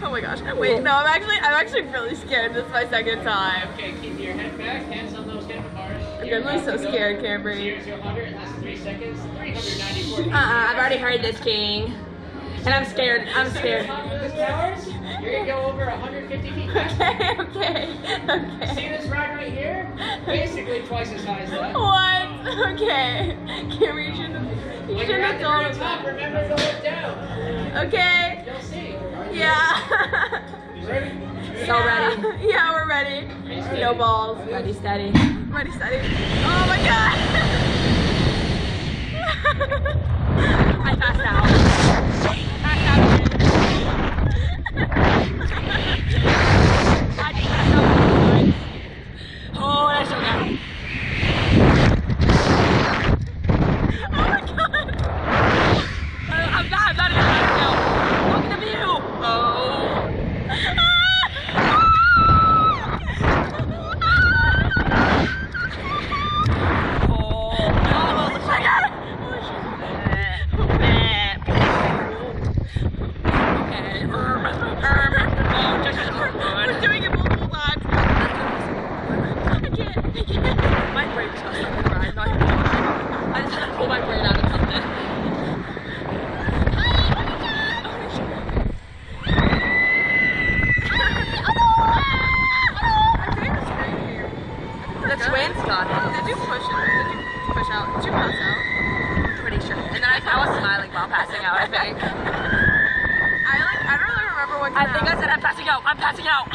Oh my gosh. Wait, no, I'm actually really scared. This is my second time. Okay, keep your head back, hands on those handlebars. I'm definitely so scared, Cambrie. Here's your 100, last 3 seconds, 394. I've already heard this king. And I'm scared. I'm scared. You're gonna go over 150 feet. Okay. See this rod right here? Basically twice as high as that. What? Okay. Cambrie, you shouldn't have told me. Top, remember to look down. Okay. You'll see. Yeah. Ready? So ready. Yeah, we're ready. No balls. Ready, steady. Ready, steady. Oh my god. I passed out. Out.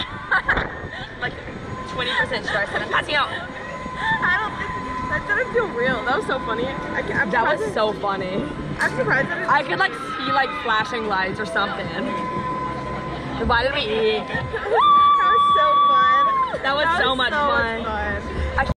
Like 20% sure I said I'm passing out. I don't think that didn't feel real. That was so funny. That was so funny. I'm surprised that I could like see like flashing lights or something. Why did we eat? That was so fun. That was so much fun.